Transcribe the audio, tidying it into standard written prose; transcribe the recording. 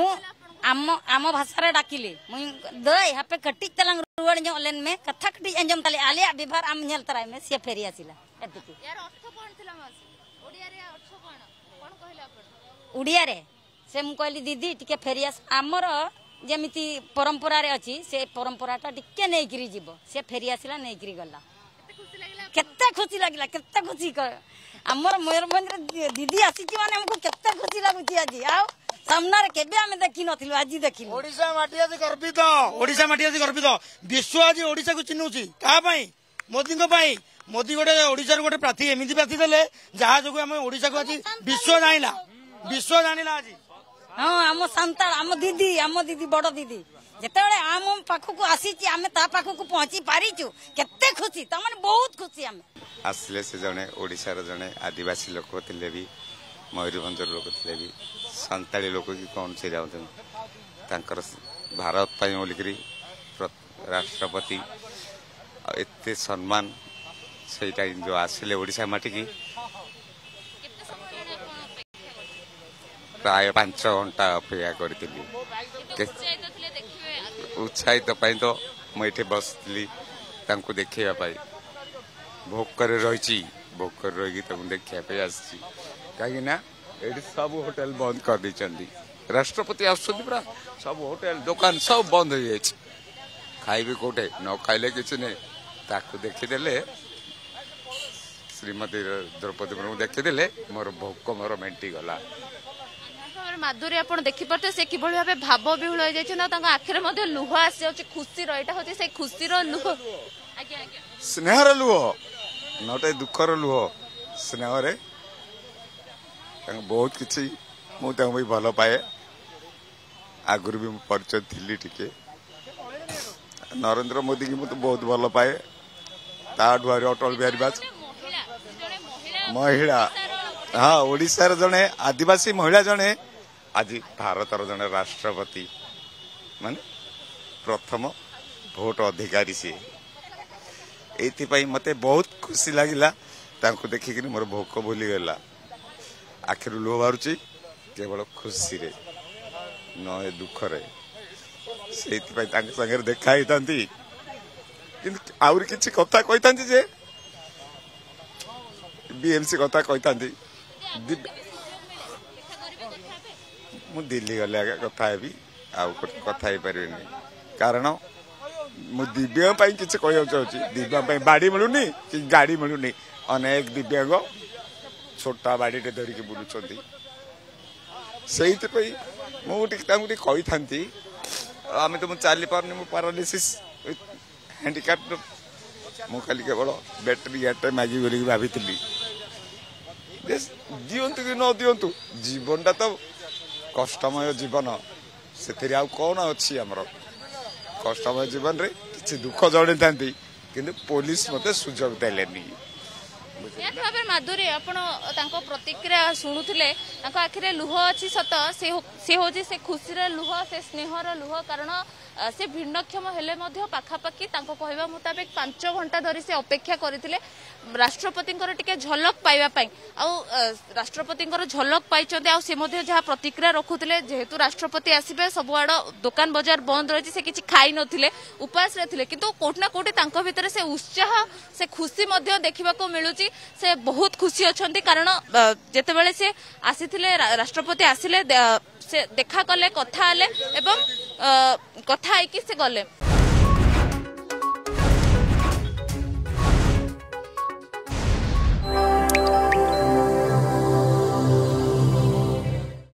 मु आम भाषा डाकिले मुई दई हापे कटी तलांग रुवाड़ जो लेन में कथा कटी अंजम तले आले विभार आम झल तराय में से फेरी आसीला एतकी यार अर्थ कोन थिला मासी ओडिया रे अर्थ कोन कोन कहला अपन ओडिया रे से मु कहली दीदी टिके फेरी आस हमर जेमिति परंपरा रे अछि से परंपराटा टिके नै गिरि जीवो से फेरी आसीला नै गिरि गल्ला केत्ता खुशी लागिला केत्ता खुशी हमर मयूरभंज रे दीदी आसी कि माने हमको केत्ता खुशी लागुची आजी आओ सामना रे केबे आमे देखि नथिलु आजी देखिलु ओडिसा माटिया से गर्वित विश्व आज ओडिसा को चिन्हुची का पई मोदी को पई मोदी गोटे ओडिसा रे गोटे प्रार्थी एमिति प्रार्थी देले जहा जको हम ओडिसा को आज विश्व जानिला आज हां हम संतान हम दीदी बड़ दीदी जेते बेले आम पाखु को आसी छी आमे ता पाखु को पहुंची पारी छु केत्ते खुशी त माने बहुत खुशी हम आसले से जने ओडिसा रे जने आदिवासी लोक थिले भी मयूरभंज लोक थिले भी संताली लोक की कौन से जाउथन तांकर भारत पय ओलिकरी राष्ट्रपति एते सम्मान सेटा जो आसिले ओडिसा माटी की प्राय 5 घंटा अपेक्षा करथिली उत्साहित पय तो मैठे बसली तांको देखिया पय भोग कर रही तक देखिया पय आसी कहीं ना ये सब होटेल बंद कर दी राष्ट्रपति आसुरा सब होटेल दुकान सब बंद हो जाए खाइबे कौटे न खाइले किसी नहीं ताकू देखीदे श्रीमती द्रौपदी मुर्मू देखीदे मोर भोक मोर मेंटी गला माधुरी आप देखिपे से किभ भाव भाव विहुल हो जाए आखिर लुह आसी जाए खुशी रहा हूँ से खुशी लुह स्नेहर लुह नटे दुखर लुह स्नेह बहुत किसी मुझे भी भल पाए आगुरी भी परिचय थी टिके नरेन्द्र मोदी की मुझे बहुत भल पाए ताठू अटल बिहारी बाजपेयी महिला हाँ ओडिशार जड़े आदिवासी महिला जड़े आज भारत जड़े राष्ट्रपति मान प्रथम भोट अधिकारी सी ये मत बहुत खुशी लगिला देखिक मोर भोक भूलीगला आखिर लुह बाहर केवल खुशी रे न दुख रे से संगे देखा ही था आउरी किसी कथा कही था बीएमसी कथा कही था मु दिल्ली गले आगे कथा हेबी आउ कथा ही पारे कारण मु दिव्यांग किसी कह चाहिए दिव्यांग बाड़ी मिलूनी कि गाड़ी मिलूनी अनेक दिव्यांग छोटा बाड़ी धरिकी बुलूँगी से मुझे कही था आम तो मुझे चली पार नहीं पारालीसीस् हैंडिकाप मुझे केवल बैटरी गाड़ी मागी बोल भाई दिंतु कि न दिंतु जीवन टा तो कष्टमय जीवन से आउ कौन अच्छी आमर कष्टमय जीवन रे कि दुख जड़े था कि पुलिस मत सुजोग दे भाव माधुरी आपको प्रतिक्रिया शुणुले आखिरे लुह अच्छी सत से हूँ से खुशी लुह से स्नेहर लुह कारण से भिन्नक्षम हेले पाखापाखि कहवा मुताबिक 5 घंटा धरी से अपेक्षा करते राष्ट्रपति टिके झलक पाइबापी राष्ट्रपति झलक पाई जहाँ प्रतिक्रिया रखुले जेहेतु राष्ट्रपति आसबे सबुआड़ दुकान बजार बंद रही से किसी खाई नथिले उपास रे कि कोटना कोटी भितर से उत्साह से खुशी देखा मिलूची से बहुत खुशी अच्छा कारण जितेबाला से आसी राष्ट्रपति आसिले देखा कले कथा एवं कथा से गले।